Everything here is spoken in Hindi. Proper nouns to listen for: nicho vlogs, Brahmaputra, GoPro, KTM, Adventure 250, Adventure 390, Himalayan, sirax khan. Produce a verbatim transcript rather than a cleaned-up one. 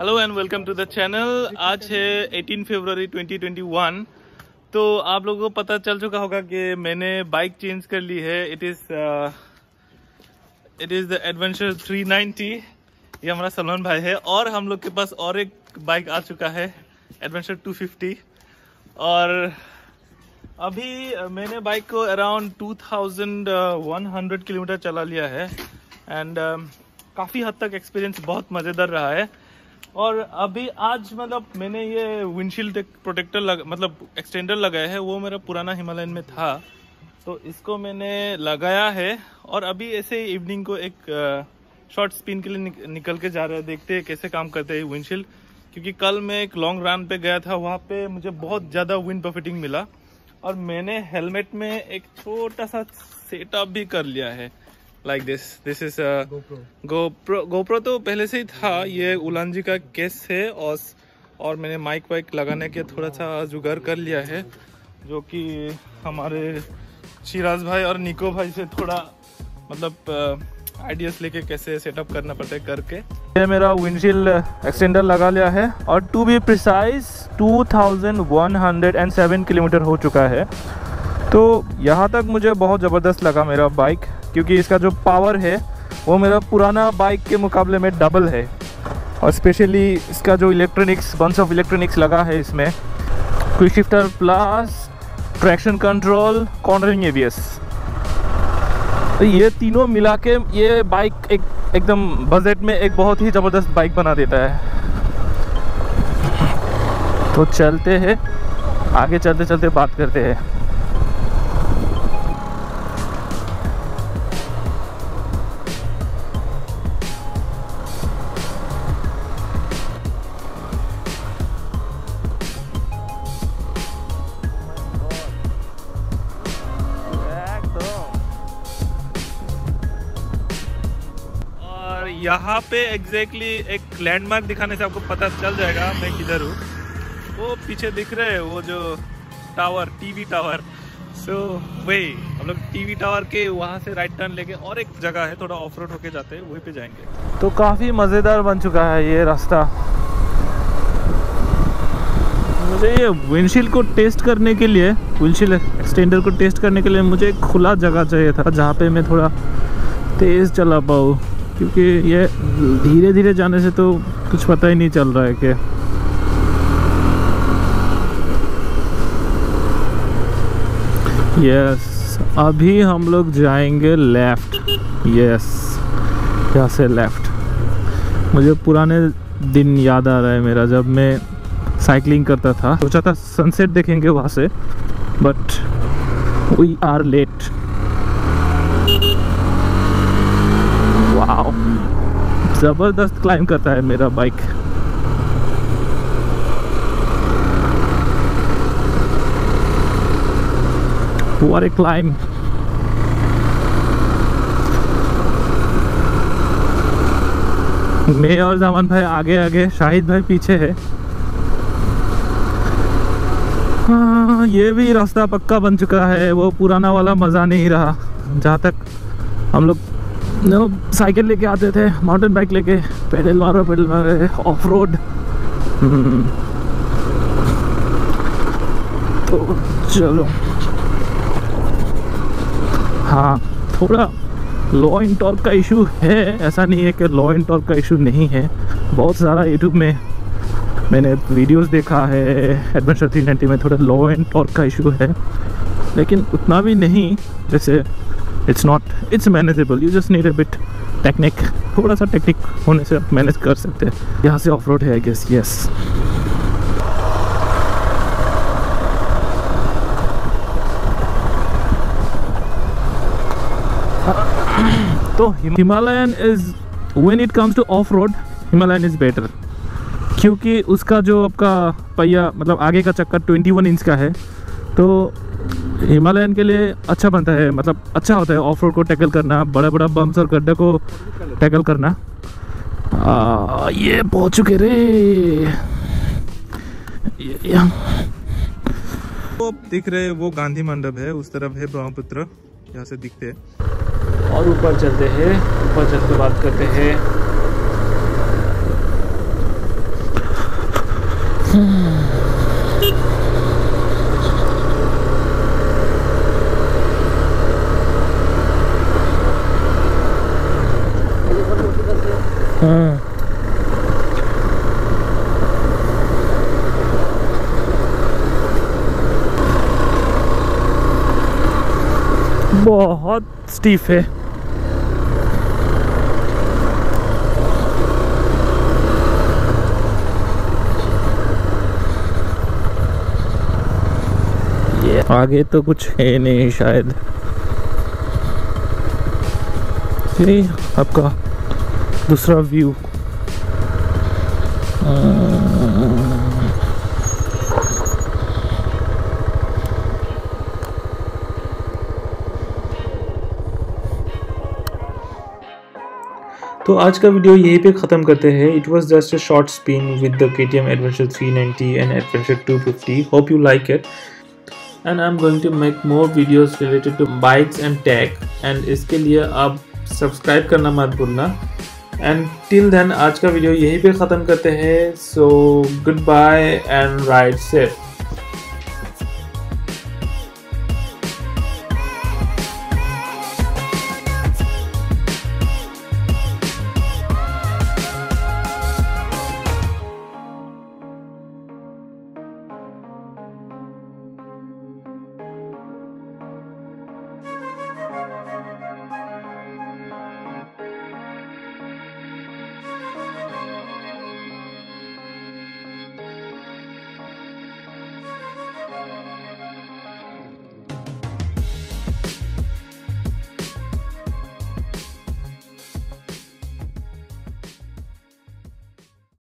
Hello and welcome to the channel. आज है अठारह फरवरी ट्वेंटी ट्वेंटी वन। तो आप लोगों को पता चल चुका होगा कि मैंने बाइक चेंज कर ली है। It is it is the adventure three ninety. ये हमारा सलमान भाई है और हम लोग के पास और एक बाइक आ चुका है, एडवेंचर टू फिफ्टी। और अभी मैंने बाइक को अराउंड इक्कीस सौ किलोमीटर चला लिया है एंड काफ़ी हद तक एक्सपीरियंस बहुत मज़ेदार रहा है। और अभी आज मतलब मैंने ये विंडशील्ड प्रोटेक्टर लग मतलब एक्सटेंडर लगाया है, वो मेरा पुराना हिमालयन में था तो इसको मैंने लगाया है। और अभी ऐसे इवनिंग को एक शॉर्ट स्पिन के लिए निक, निकल के जा रहा है, देखते हैं कैसे काम करते हैं विंडशील्ड। क्योंकि कल मैं एक लॉन्ग रन पे गया था, वहाँ पे मुझे बहुत ज़्यादा विंड बफेटिंग मिला और मैंने हेलमेट में एक छोटा सा सेटअप भी कर लिया है। Like this this is GoPro GoPro तो पहले से ही था। ये उलान जी का केस है और और मैंने माइक वाइक लगाने के थोड़ा सा जुगाड़ कर लिया है, जो कि हमारे शिराज भाई और निको भाई से थोड़ा मतलब आइडियाज़ लेके कैसे सेटअप करना पड़ता है करके। ये मेरा विंडशील्ड एक्सटेंडर लगा लिया है और to be precise two thousand one hundred and seven kilometre हो चुका है। तो यहाँ तक मुझे बहुत ज़बरदस्त लगा मेरा बाइक, क्योंकि इसका जो पावर है वो मेरा पुराना बाइक के मुकाबले में डबल है। और स्पेशली इसका जो इलेक्ट्रॉनिक्स बंच ऑफ इलेक्ट्रॉनिक्स लगा है, इसमें quick shifter plus traction control, cornering ABS, तो ये तीनों मिला के ये बाइक एक एकदम बजट में एक बहुत ही ज़बरदस्त बाइक बना देता है। तो चलते हैं आगे, चलते चलते बात करते हैं। यहाँ पे एग्जैक्टली एक लैंडमार्क दिखाने से आपको पता चल जाएगा मैं किधर हूँ। वो पीछे दिख रहे हैं वो जो tower, TV tower. So so, वही हम लोग टीवी टावर के वहाँ से राइट टर्न लेके और एक जगह है थोड़ा ऑफ रोड होके जाते हैं, वहीं पे जाएंगे। तो काफ़ी मज़ेदार बन चुका है ये रास्ता। मुझे ये विंडशील्ड को टेस्ट करने के लिए, विंडशील्ड एक्सटेंडर को टेस्ट करने के लिए मुझे एक खुला जगह चाहिए था जहाँ पर मैं थोड़ा तेज़ चला पाऊँ, क्योंकि ये धीरे धीरे जाने से तो कुछ पता ही नहीं चल रहा है कि। यस अभी हम लोग जाएंगे लेफ्ट। यस यहाँ से लेफ्ट। मुझे पुराने दिन याद आ रहा है मेरा, जब मैं साइकिलिंग करता था, सोचा था सनसेट देखेंगे वहाँ से, बट वी आर लेट। जबरदस्त क्लाइम करता है मेरा बाइक। What a climb. मैं और जमान भाई आगे आगे, शाहिद भाई पीछे है। हाँ, ये भी रास्ता पक्का बन चुका है, वो पुराना वाला मज़ा नहीं रहा जहाँ तक हम लोग नो साइकिल लेके आते थे, माउंटेन बाइक लेके पैदल मारो पैदल मारो ऑफ रोड। तो चलो, हाँ थोड़ा लॉ एंड टॉर्क का इशू है, ऐसा नहीं है कि लॉ एंड टॉर्क का इशू नहीं है। बहुत सारा यूट्यूब में मैंने वीडियोस देखा है एडवेंचर थ्री नाइंटी में, थोड़ा लॉ एंड टॉर्क का इशू है, लेकिन उतना भी नहीं। जैसे it's not it's manageable, you just need a bit technique, थोड़ा सा टेक्निक होने से आप मैनेज कर सकते हैं। यहाँ से ऑफ रोड है आई गेस। यस तो Himalayan is, when it comes to off road Himalayan is better, क्योंकि उसका जो आपका पहिया मतलब आगे का चक्कर इक्कीस इंच का है, तो हिमालयन के लिए अच्छा बनता है, मतलब अच्छा होता है ऑफ रोड को टैकल करना, बड़ा बड़ा बम्प्स और गड्ढे को टैकल करना। आ, ये पहुंच चुके रे। ये वो दिख रहे वो गांधी मंडप है, उस तरफ है ब्रह्मपुत्र, यहाँ से दिखते हैं। और ऊपर चलते हैं, ऊपर चलते बात करते हैं। बहुत स्टीफ है। आगे तो कुछ है नहीं शायद। ये आपका दूसरा व्यू। तो आज का वीडियो यहीं पे ख़त्म करते हैं। It was just a short spin with the K T M adventure three ninety and adventure two fifty. Hope you like it and I'm going to make more videos related to bikes and tech and इसके लिए आप सब्सक्राइब करना मत भूलना। and till then आज का वीडियो यहीं पे ख़त्म करते हैं। so goodbye and ride safe।